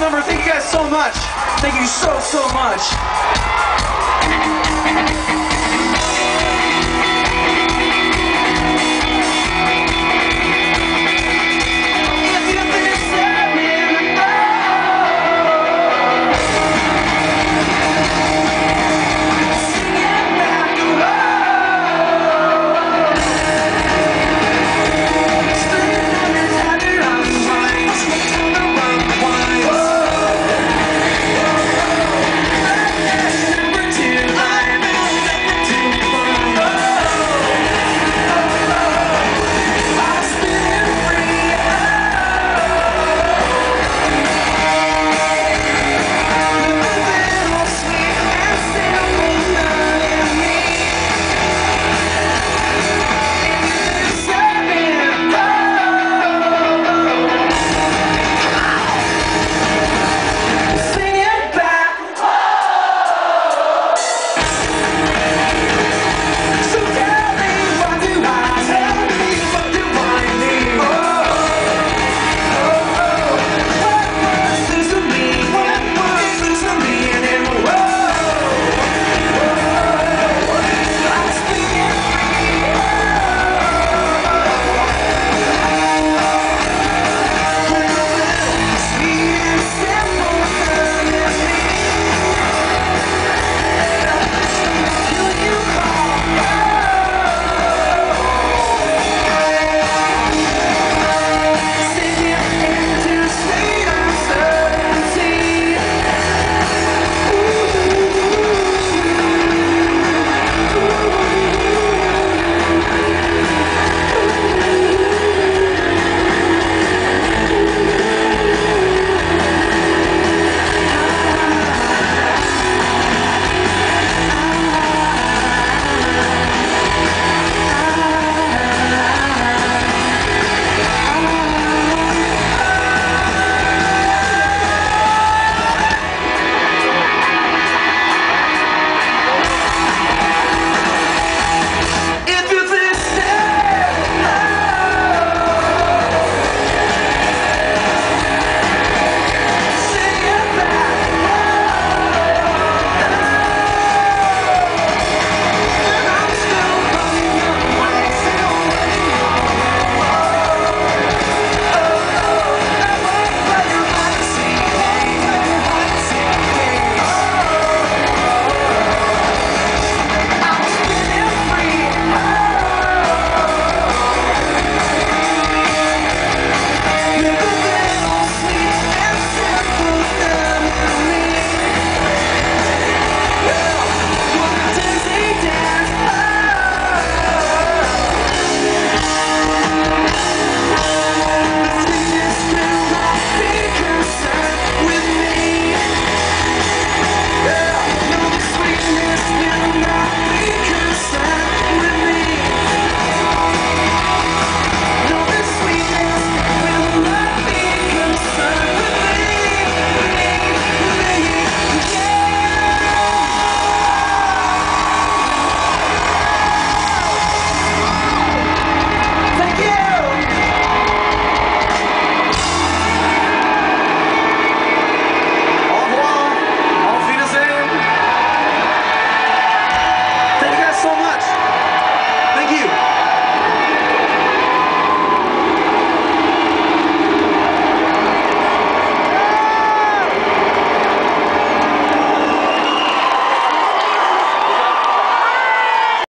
number. Thank you guys so much. Thank you so much.